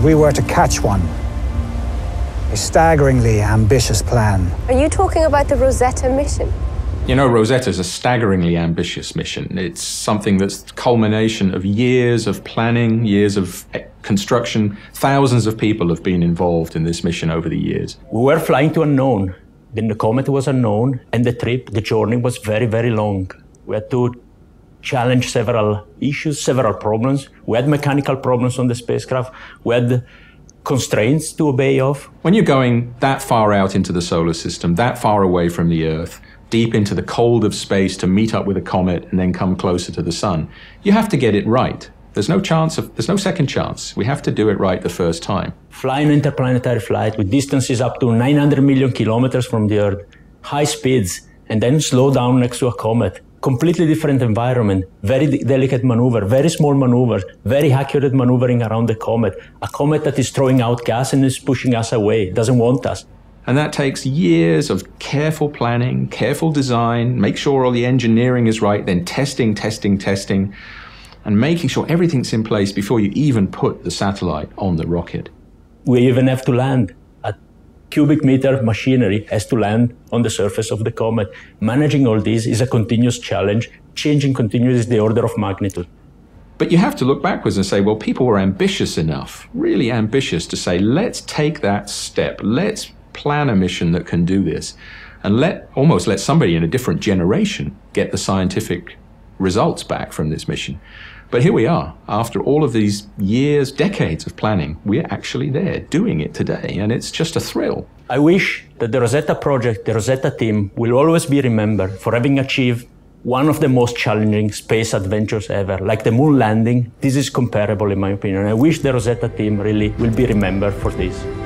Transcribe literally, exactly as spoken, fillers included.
if we were to catch one. A staggeringly ambitious plan. Are you talking about the Rosetta mission? You know, Rosetta's a staggeringly ambitious mission. It's something that's the culmination of years of planning, years of construction. Thousands of people have been involved in this mission over the years. We were flying to unknown. Then the comet was unknown, and the trip, the journey was very, very long. We had to challenge several issues, several problems. We had mechanical problems on the spacecraft. We had constraints to obey of. When you're going that far out into the solar system, that far away from the Earth, deep into the cold of space to meet up with a comet and then come closer to the sun, you have to get it right. There's no chance of, there's no second chance. We have to do it right the first time. Flying an interplanetary flight with distances up to nine hundred million kilometers from the Earth, high speeds, and then slow down next to a comet. Completely different environment, very de delicate maneuver, very small maneuvers, very accurate maneuvering around the comet. A comet that is throwing out gas and is pushing us away, doesn't want us. And that takes years of careful planning, careful design, make sure all the engineering is right, then testing, testing, testing, and making sure everything's in place before you even put the satellite on the rocket. We even have to land. Cubic meter machinery has to land on the surface of the comet. Managing all this is a continuous challenge. Changing continuously is the order of magnitude. But you have to look backwards and say, well, people were ambitious enough, really ambitious, to say, let's take that step. Let's plan a mission that can do this. And let almost let somebody in a different generation get the scientific results back from this mission. But here we are, after all of these years, decades of planning, we're actually there doing it today, and it's just a thrill. I wish that the Rosetta project, the Rosetta team, will always be remembered for having achieved one of the most challenging space adventures ever. Like the moon landing, this is comparable in my opinion. I wish the Rosetta team really will be remembered for this.